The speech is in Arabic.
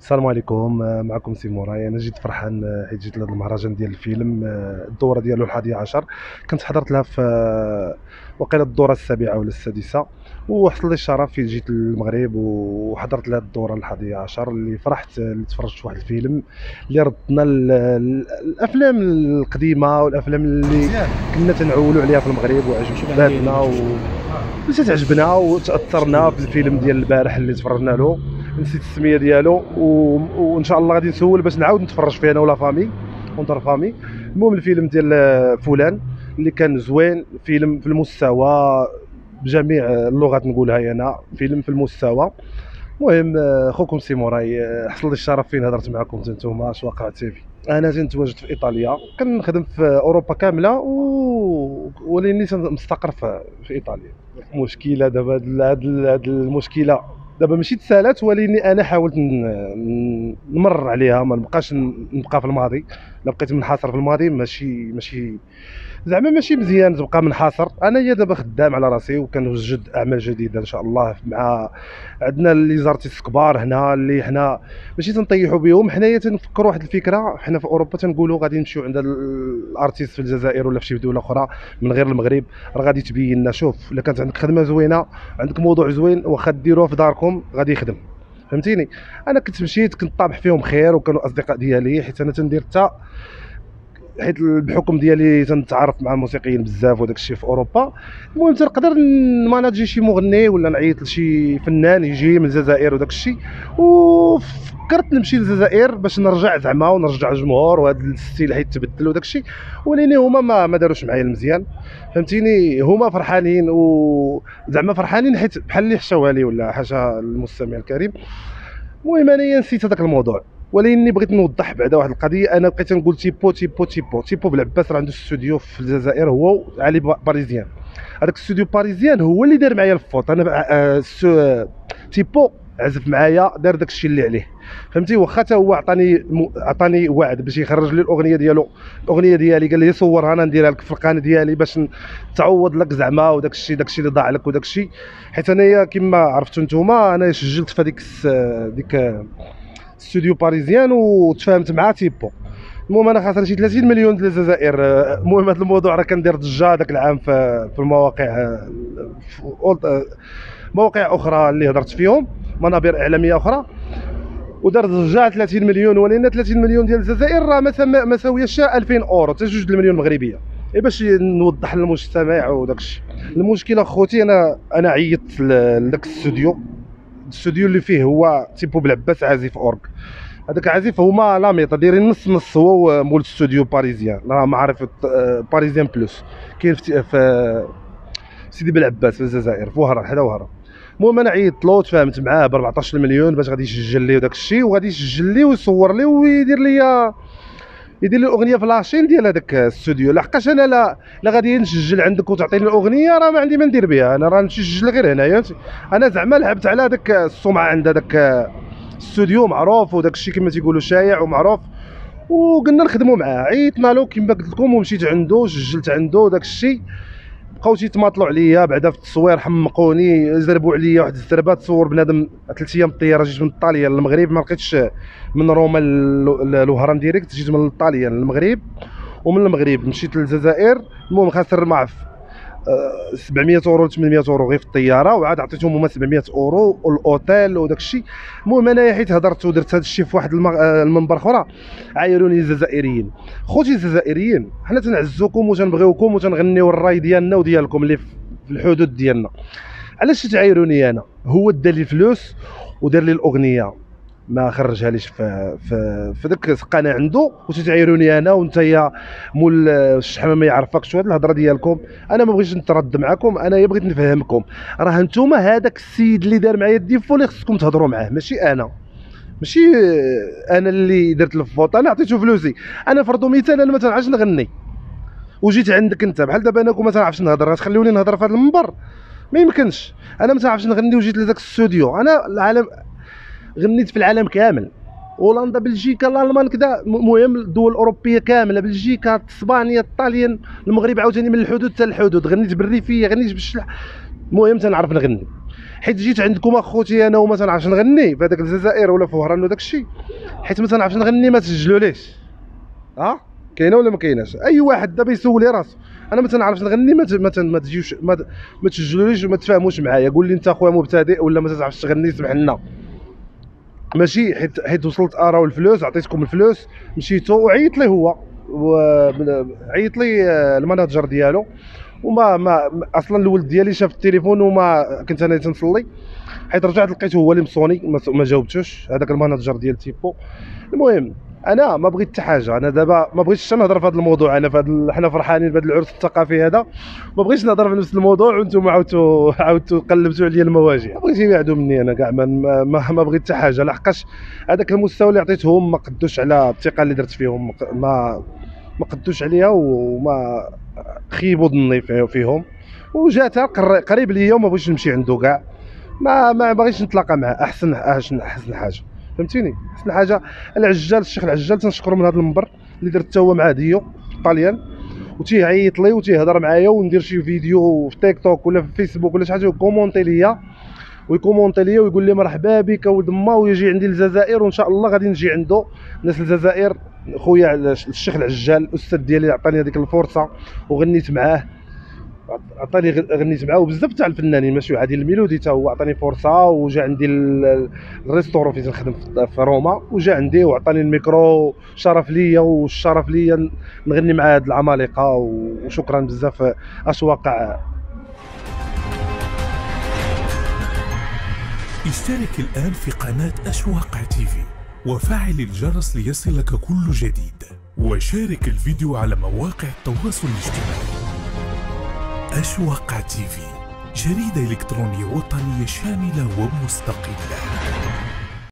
السلام عليكم، معكم سيمو راي. انا جيت فرحان حيت جيت لهذا المهرجان ديال الفيلم، الدوره ديالو ال11 كنت حضرت لها في وقيله الدوره السابعه ولا السادسه، وحصل لي الشرف في جيت للمغرب وحضرت لهذه الدوره ال11 اللي فرحت اللي تفرجت في واحد الفيلم اللي ردنا الافلام القديمه والافلام اللي كنا تنعولوا عليها في المغرب وعجبت بلادنا وتعجبنا وتاثرنا بالفيلم ديال البارح اللي تفرجنا له، نسيت السميه ديالو، وان شاء الله غادي نسول باش نعاود نتفرج فيه انا ولا فامي ونضر فامي. المهم الفيلم ديال فلان اللي كان زوين، فيلم في المستوى بجميع اللغات نقولها انا، فيلم في المستوى. المهم خوكم سيمو راي، حصل لي الشرف فين هضرت معكم نتوما آش واقع تيفي. انا تنتواجد في ايطاليا، كنخدم في اوروبا كامله وليني مستقر في ايطاليا. مشكله دابا هاد المشكله دابا ماشي تسالات، وليني انا حاولت نمرر عليها، ما نبقاش نبقى في الماضي. الا بقيت منحاصر في الماضي ماشي زعما ماشي مزيان تبقى منحاصر. انايا دابا خدام على راسي وكنوجد اعمال جديده ان شاء الله. مع عندنا لي زارتيست كبار هنا اللي حنا ماشي تنطيحوا بهم، حنايا تنفكروا واحد الفكره. حنا في اوروبا تنقولوا غادي نمشيو عند الارتيست في الجزائر ولا في شي دوله اخرى من غير المغرب، راه غادي تبين لنا. شوف الا كانت عندك خدمه زوينه، عندك موضوع زوين، واخا ديروه في داركم غادي يخدم، فهمتيني. انا كنت مشيت كنت طابح فيهم خير وكانوا اصدقاء ديالي، حيت انا تندير حيت بحكم ديالي تنتعرف مع الموسيقيين بزاف وداك الشيء في اوروبا. المهم تنقدر نماناجي شي مغني ولا نعيط لشي فنان يجي من الجزائر وداك الشيء، وفكرت نمشي للجزائر باش نرجع زعما ونرجع الجمهور وهذا الستيل حيت تبدل وداك الشيء، وليني هما ما داروش معايا المزيان، فهمتيني. هما فرحانين وزعما فرحانين حيت بحال اللي حشاوها لي ولا حاشا المستمع الكريم. المهم انايا نسيت هذاك الموضوع، ولكنني بغيت نوضح بعدا واحد القضيه. انا بقيت نقول تيبو بلعباس راه عنده استوديو في الجزائر هو علي باريزيان. هذاك استوديو باريزيان هو اللي دار معايا الفوت. انا تيبو عزف معايا دار داك الشيء اللي عليه، فهمتي. واخا حتى هو عطاني وعد باش يخرج لي الاغنيه ديالو، الاغنيه ديالي قال لي صورها انا نديرها لك في القناه ديالي باش تعوض لك زعما وداك الشيء اللي ضاع لك وداك الشيء. حيت انايا كما عرفتوا نتوما انا سجلت في ديك استوديو باريزيان وتفاهمت مع تيبو. المهم انا خاسر شي 30 مليون ديال الجزائر. المهم هذا الموضوع راه كندير ضجه داك العام في المواقع، في مواقع اخرى اللي هضرت فيهم، منابر اعلاميه اخرى، ودار ضجه 30 مليون. ولكن 30 مليون ديال الجزائر راه ما ساويش 2000 اورو، حتى 2 المليون مغربيه. باش نوضح للمجتمع وداك الشيء. المشكله خوتي انا عيطت لذاك الاستوديو اللي فيه هو تيبو بلعباس عازف اورغ. هذاك عازف هما لاميطا دايرين نص نص، هو مول استوديو باريزيان راه معرفه باريزيان بلوس كاين في سيدي بلعباس في الجزائر في وهران، حدا وهران. المهم انا عيطت له تفاهمت معاه ب 14 مليون باش غادي يسجل لي وداك الشيء، وغادي يسجل لي ويصور لي يدير لي الاغنيه في لاشين ديال هذاك الاستوديو. لحقاش انا لا غادي نسجل عندك وتعطيني الاغنيه راه ما عندي ما ندير بها، انا راه نسجل غير هنايا. انا زعما لعبت على هذاك السمعه عند هذاك الاستوديو معروف وداك الشيء كما تيقولوا شايع ومعروف، وقلنا نخدموا معاه. عيطنا له كما قلت لكم ومشيت عنده سجلت عنده داك الشيء. بقاو تيتماطلوا عليا بعدا في التصوير، حمقوني، زربوا عليا واحد الزربه. تصور بنادم 3 ايام الطياره، جيت من ايطاليا للمغرب، ما لقيتش من روما لوهران ديريكت، جيت من ايطاليا للمغرب ومن المغرب مشيت للجزائر. المهم خاسر معف 700 اورو 800 اورو غير في الطياره، وعاد عطيتهم هما 700 اورو والاوتيل وداك الشيء. المهم انايا حيت هضرت ودرت هذا الشيء في واحد المنبر اخرى، عايروني الجزائريين. خوتي الجزائريين حنا تنعزوكم وتنبغيوكم وتنغنيو الراي ديالنا وديالكم اللي في الحدود ديالنا. علاش تعايروني انا؟ هو دالي فلوس ودار لي الاغنيه ما خرجها ليش في داك القناه عنده، وتتعايروني انا ونتايا مول الشحمه ما يعرفكش. وهاد الهضره ديالكم انا ما بغيتش نترد معكم، انا بغيت نفهمكم. راه انتوما هذاك السيد اللي دار معايا الديفو اللي خصكم تهضروا معاه، ماشي انا اللي درت الفوط. انا عطيته فلوسي. انا فرضوا مثال انا ما تنعرفش نغني وجيت عندك انت بحال دابا انا كون ما تنعرفش نهضر، تخليوني نهضر في هذا المنبر؟ ما يمكنش. انا ما تنعرفش نغني وجيت لذاك الاستوديو. انا العالم غنيت في العالم كامل، هولندا، بلجيكا، الالمان، كذا. المهم الدول الاوروبيه كامله، بلجيكا، اسبانيا، الطاليان، المغرب عاوتاني من الحدود حتى الحدود. غنيت بالريفيه، غنيت بالشلح، المهم تنعرف نغني، حيت جيت عندكم اخوتي انا وما تنعرفش نغني في هذاك الجزائر ولا في وهران وداك الشيء، حيت ما تنعرفش نغني ما تسجلوليش. ها كاينه ولا ما كايناش؟ اي واحد دابا يسولي راسو، انا ما تنعرفش نغني ما تجيوش ما تسجلوليش وما تفاهموش معايا، قول لي انت اخويا مبتدئ ولا ما تنعرفش تغني سمح لنا. ماشي حيت وصلت ارا والفلوس، عطيتكم الفلوس مشيتو وعيط لي هو، عيط لي المناجر ديالو، وما ما اصلا الولد ديالي شاف التليفون وما كنت انا تنصلي، حيت رجعت لقيته هو اللي مصوني ما جاوبتوش هذاك المناجر ديال تيبو. المهم انا ما بغيت حتى حاجه، انا دابا ما بغيتش نهضر في هذا الموضوع، انا في هذا حنا فرحانين بهذا العرس الثقافي هذا، ما بغيتش نهضر في نفس الموضوع وانتم عاودتوا قلبتوا عليا المواجع، بغيت يبعدوا مني انا كاع ما بغيت حتى حاجه، لحقاش هذاك المستوى اللي عطيتهم ما قدوش على الثقه اللي درت فيهم، ما قدوش عليها وما خيبوا ظني فيهم، وجاتها قريب ليا وما بغيتش نمشي عنده كاع، ما باغيش نتلاقى معاه، احسن حاجه فهمتيني، احسن حاجه العجال الشيخ العجال تنشكرو من هذا المنبر اللي درت حتى هو مع ديو طاليان، وتيعيط لي وتيهضر معايا وندير شي فيديو في تيك توك ولا في فيسبوك ولا شي حاجه ويكومونتي ليا ويقول لي مرحبا بك ولد ما، ويجي عندي للجزائر، وان شاء الله غادي نجي عنده. ناس الجزائر خويا الشيخ العجال الاستاذ ديالي عطاني هذيك الفرصه وغنيت معاه، عطاني غنيت معاه وبزاف تاع الفنانين ماشي عادي، الميلودي تا هو عطاني فرصه، وجا عندي الريستورون فين نخدم في روما، وجا عندي وعطاني الميكرو، شرف ليا والشرف ليا نغني مع هاد العمالقه، وشكرا بزاف أشواقع. اشترك الآن في قناة أشواقع تيفي وفعل الجرس ليصلك كل جديد، وشارك الفيديو على مواقع التواصل الاجتماعي. أشواقع تيفي، جريدة إلكترونية وطنية شاملة ومستقلة.